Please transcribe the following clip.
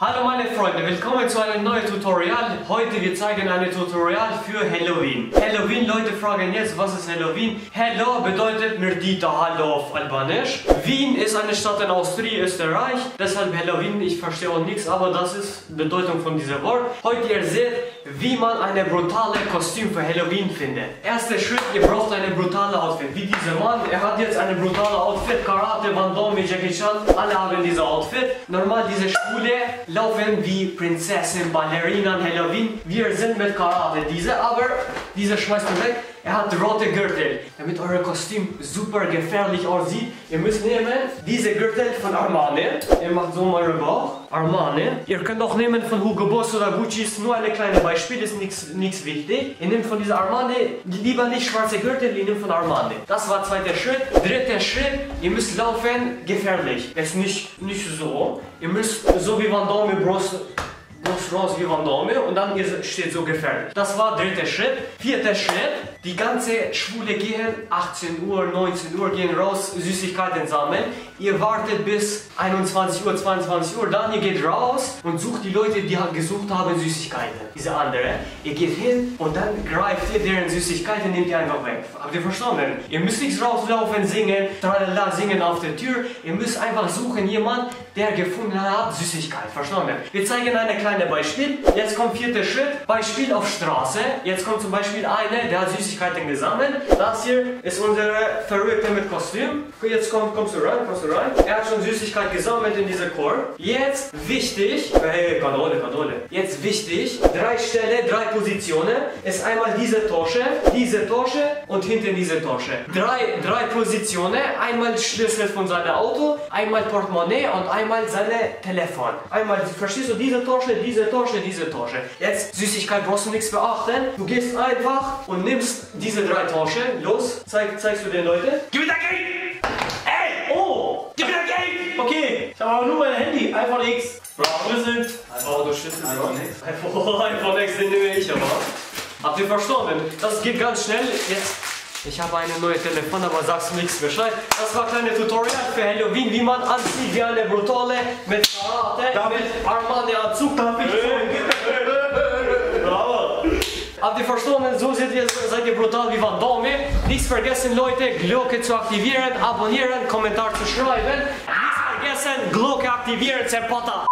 Hallo meine Freunde, willkommen zu einem neuen Tutorial. Heute wir zeigen ein Tutorial für Halloween. Halloween, Leute fragen jetzt, was ist Halloween? Hello bedeutet Merdita, hallo auf Albanisch. Wien ist eine Stadt in Austria, Österreich. Deshalb Halloween, ich verstehe auch nichts, aber das ist die Bedeutung von diesem Wort. Heute ihr seht, wie man eine brutale Kostüm für Halloween findet. Erster Schritt, ihr braucht eine brutale Outfit. Wie dieser Mann, er hat jetzt eine brutale Outfit. Karate, Van Damme, Jackie Chan, alle haben diese Outfit. Normal diese Schule laufen wie Prinzessin, Ballerina, Halloween. Wir sind mit Karate. Diese schmeißt ihr weg. Er hat rote Gürtel. Damit euer Kostüm super gefährlich aussieht, ihr müsst nehmen diese Gürtel von Armani. Ihr macht so mal euren Bauch. Armani. Ihr könnt auch nehmen von Hugo Boss oder Gucci. Ist nur ein kleines Beispiel, ist nichts wichtig. Ihr nehmt von dieser Armani, lieber nicht schwarze Gürtel, ihr nehmt von Armani. Das war zweiter Schritt. Dritter Schritt, ihr müsst laufen gefährlich. Es nicht so. Ihr müsst so wie Van Damme raus wie Van Damme und dann steht so gefährlich. Das war dritter Schritt. Vierter Schritt. Die ganze Schule gehen 18 Uhr, 19 Uhr gehen raus, Süßigkeiten sammeln. Ihr wartet bis 21 Uhr, 22 Uhr, dann ihr geht raus und sucht die Leute, die gesucht haben Süßigkeiten. Diese andere. Ihr geht hin und dann greift ihr deren Süßigkeiten, nehmt ihr einfach weg. Habt ihr verstanden? Ihr müsst nichts rauslaufen, singen, tralala, singen auf der Tür. Ihr müsst einfach suchen jemanden, der gefunden hat Süßigkeit. Verstanden? Wir zeigen ein kleines Beispiel. Jetzt kommt vierter Schritt. Beispiel auf Straße. Jetzt kommt zum Beispiel einer, der hat Süßigkeiten gesammelt. Das hier ist unsere Verrückte mit Kostüm. Jetzt kommst du rein. Er hat schon Süßigkeit gesammelt in dieser Korb. Jetzt wichtig, Kanone. Jetzt wichtig, drei Stellen, drei Positionen. Ist einmal diese Tasche und hinten diese Tasche. Drei Positionen, einmal Schlüssel von seinem Auto, einmal Portemonnaie und einmal seine Telefon. Einmal, verstehst du, diese Tasche. Jetzt Süßigkeit brauchst du nichts beachten. Du gehst einfach und nimmst diese drei Taschen, los, zeigst du den Leuten. Gib mir das Geld! Ey! Oh! Gib mir das Geld! Okay, ich habe aber nur mein Handy, iPhone X. Bravo, Schlüssel. Oh, du Schlüssel, iPhone X. iPhone X, den nehme ich aber. Habt ihr verstanden? Das geht ganz schnell. Jetzt. Ich habe eine neue Telefon, aber sagst nichts Bescheid. Das war ein kleines Tutorial für Halloween, wie man anzieht wie eine brutale mit Karate, mit Armani-Anzug. Habt ihr verstanden? So seid ihr brutal wie Van Damme. Nichts vergessen, Leute, Glocke zu aktivieren, abonnieren, Kommentar zu schreiben. Nichts vergessen, Glocke aktivieren, Zerpata.